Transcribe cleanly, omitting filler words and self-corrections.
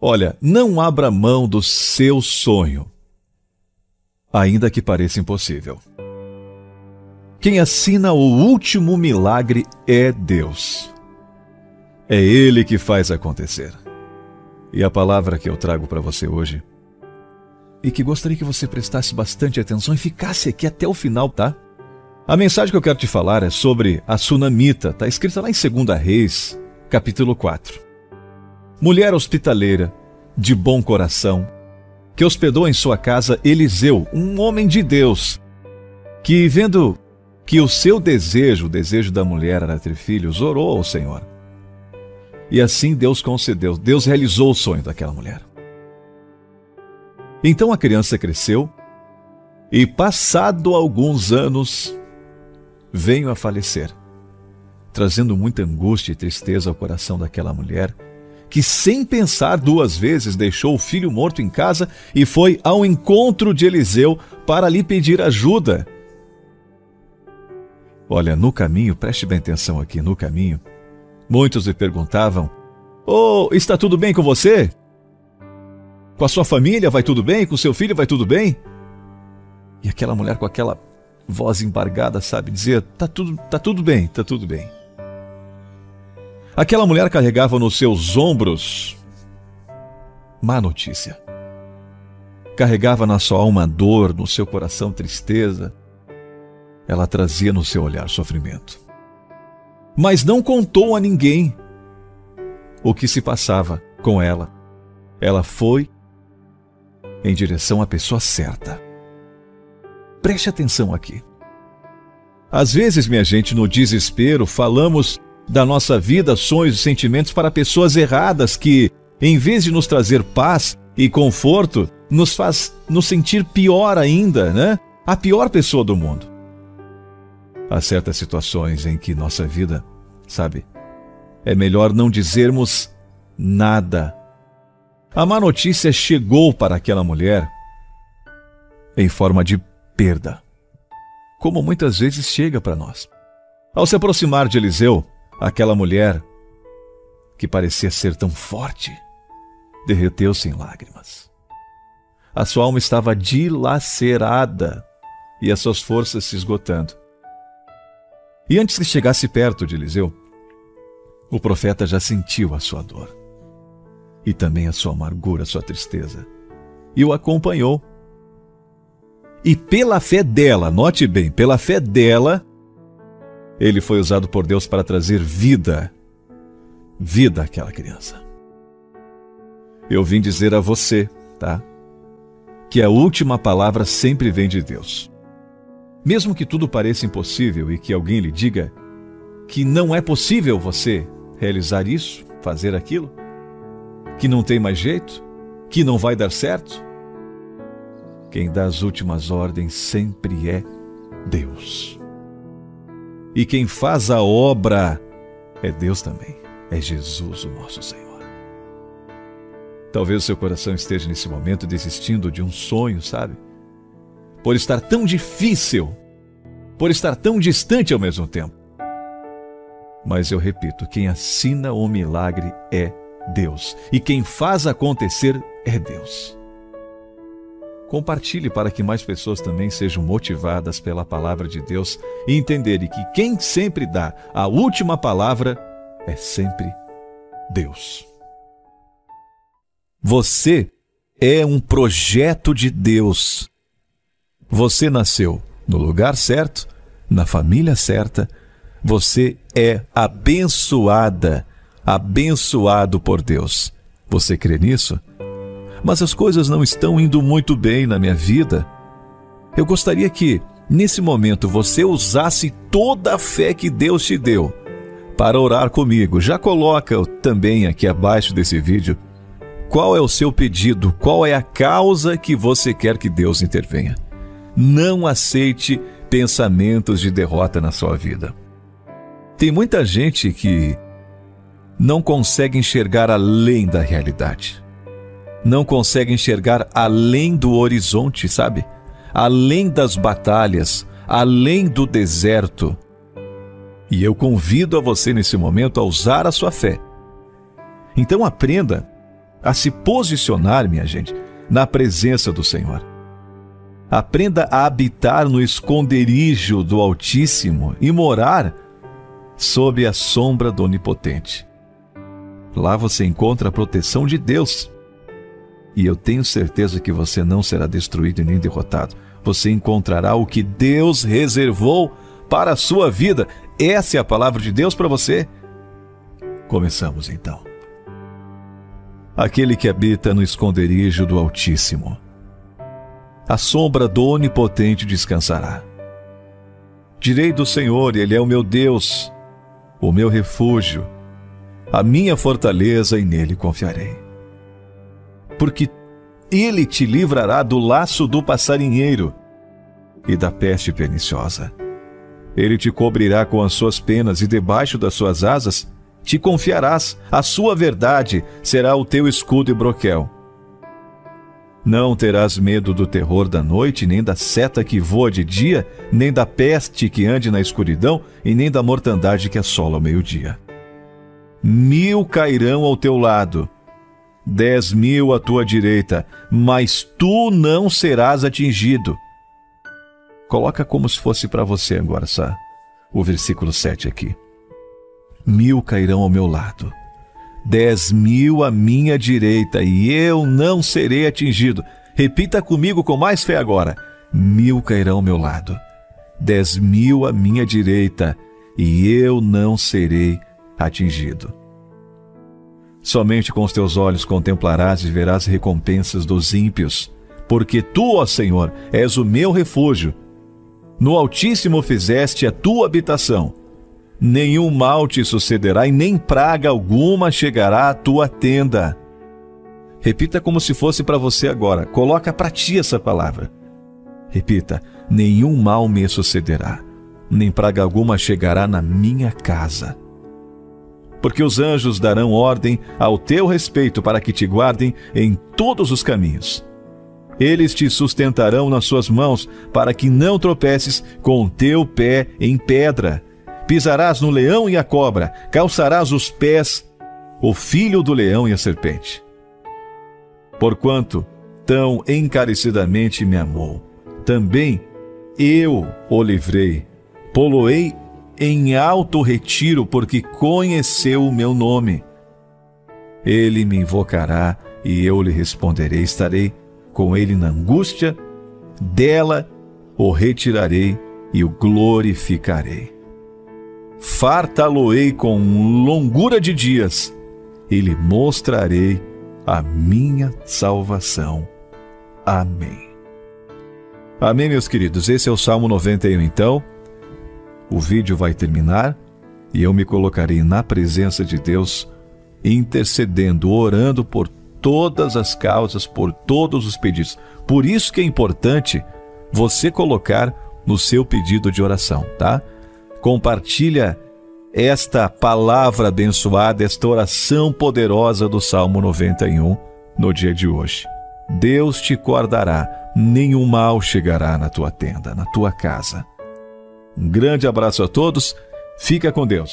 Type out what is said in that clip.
Olha, não abra mão do seu sonho, ainda que pareça impossível. Quem assina o último milagre é Deus. É Ele que faz acontecer. E a palavra que eu trago para você hoje, e que gostaria que você prestasse bastante atenção e ficasse aqui até o final, tá? A mensagem que eu quero te falar é sobre a Sunamita, está escrita lá em 2 Reis, capítulo 4. Mulher hospitaleira, de bom coração, que hospedou em sua casa Eliseu, um homem de Deus, que, vendo que o seu desejo, o desejo da mulher era ter filhos, orou ao Senhor. E assim Deus concedeu, Deus realizou o sonho daquela mulher. Então a criança cresceu e, passado alguns anos, veio a falecer, trazendo muita angústia e tristeza ao coração daquela mulher, que sem pensar duas vezes deixou o filho morto em casa e foi ao encontro de Eliseu para lhe pedir ajuda. Olha, no caminho, preste bem atenção aqui, no caminho, muitos lhe perguntavam: "Oh, está tudo bem com você? Com a sua família vai tudo bem? Com o seu filho vai tudo bem?" E aquela mulher com aquela voz embargada, sabe, dizia: tá tudo bem, tá tudo bem. Aquela mulher carregava nos seus ombros má notícia. Carregava na sua alma dor, no seu coração tristeza. Ela trazia no seu olhar sofrimento. Mas não contou a ninguém o que se passava com ela. Ela foi em direção à pessoa certa. Preste atenção aqui. Às vezes, minha gente, no desespero, falamos da nossa vida, sonhos e sentimentos para pessoas erradas que, em vez de nos trazer paz e conforto, nos faz nos sentir pior ainda, né? A pior pessoa do mundo. Há certas situações em que nossa vida, sabe, é melhor não dizermos nada. A má notícia chegou para aquela mulher em forma de perda, como muitas vezes chega para nós. Ao se aproximar de Eliseu, aquela mulher, que parecia ser tão forte, derreteu-se em lágrimas. A sua alma estava dilacerada e as suas forças se esgotando. E antes que chegasse perto de Eliseu, o profeta já sentiu a sua dor e também a sua amargura, a sua tristeza, e o acompanhou. E pela fé dela, note bem, pela fé dela, ele foi usado por Deus para trazer vida àquela criança. Eu vim dizer a você, tá? Que a última palavra sempre vem de Deus. Mesmo que tudo pareça impossível e que alguém lhe diga que não é possível você realizar isso, fazer aquilo, que não tem mais jeito, que não vai dar certo, quem dá as últimas ordens sempre é Deus. E quem faz a obra é Deus também, é Jesus, o nosso Senhor. Talvez o seu coração esteja nesse momento desistindo de um sonho, sabe? Por estar tão difícil, por estar tão distante ao mesmo tempo. Mas eu repito, quem assina o milagre é Deus, e quem faz acontecer é Deus. Compartilhe para que mais pessoas também sejam motivadas pela palavra de Deus e entenderem que quem sempre dá a última palavra é sempre Deus. Você é um projeto de Deus. Você nasceu no lugar certo, na família certa. Você é abençoada, abençoado por Deus. Você crê nisso? Mas as coisas não estão indo muito bem na minha vida. Eu gostaria que, nesse momento, você usasse toda a fé que Deus te deu para orar comigo. Já coloca também aqui abaixo desse vídeo qual é o seu pedido, qual é a causa que você quer que Deus intervenha. Não aceite pensamentos de derrota na sua vida. Tem muita gente que não consegue enxergar além da realidade. Não consegue enxergar além do horizonte, sabe? Além das batalhas, além do deserto. E eu convido a você nesse momento a usar a sua fé. Então aprenda a se posicionar, minha gente, na presença do Senhor. Aprenda a habitar no esconderijo do Altíssimo e morar sob a sombra do Onipotente. Lá você encontra a proteção de Deus. E eu tenho certeza que você não será destruído nem derrotado. Você encontrará o que Deus reservou para a sua vida. Essa é a palavra de Deus para você. Começamos então. Aquele que habita no esconderijo do Altíssimo, a sombra do Onipotente descansará. Direi do Senhor, Ele é o meu Deus, o meu refúgio, a minha fortaleza, e nele confiarei. Porque Ele te livrará do laço do passarinheiro e da peste perniciosa. Ele te cobrirá com as suas penas e debaixo das suas asas te confiarás. A sua verdade será o teu escudo e broquel. Não terás medo do terror da noite, nem da seta que voa de dia, nem da peste que ande na escuridão, e nem da mortandade que assola ao meio-dia. 1000 cairão ao teu lado, 10.000 à tua direita, mas tu não serás atingido. Coloca como se fosse para você agora, sabe? O versículo 7 aqui. 1000 cairão ao meu lado, 10.000 à minha direita, e eu não serei atingido. Repita comigo com mais fé agora. 1000 cairão ao meu lado, 10.000 à minha direita, e eu não serei atingido. Somente com os teus olhos contemplarás e verás recompensas dos ímpios, porque tu, ó Senhor, és o meu refúgio. No Altíssimo fizeste a tua habitação. Nenhum mal te sucederá e nem praga alguma chegará à tua tenda. Repita como se fosse para você agora. Coloca para ti essa palavra. Repita: nenhum mal me sucederá, nem praga alguma chegará na minha casa. Porque os anjos darão ordem ao teu respeito para que te guardem em todos os caminhos. Eles te sustentarão nas suas mãos para que não tropeces com o teu pé em pedra. Pisarás no leão e a cobra, calçarás os pés, o filho do leão e a serpente. Porquanto tão encarecidamente me amou, também eu o livrei, pô-lo-ei em alto retiro, porque conheceu o meu nome. Ele me invocará e eu lhe responderei, estarei com ele na angústia, dela o retirarei e o glorificarei. Fartá-lo-ei com longura de dias e lhe mostrarei a minha salvação. Amém. Amém, meus queridos. Esse é o Salmo 91, então. O vídeo vai terminar e eu me colocarei na presença de Deus, intercedendo, orando por todas as causas, por todos os pedidos. Por isso que é importante você colocar no seu pedido de oração, tá? Compartilha esta palavra abençoada, esta oração poderosa do Salmo 91 no dia de hoje. Deus te guardará, nenhum mal chegará na tua tenda, na tua casa. Um grande abraço a todos, fica com Deus.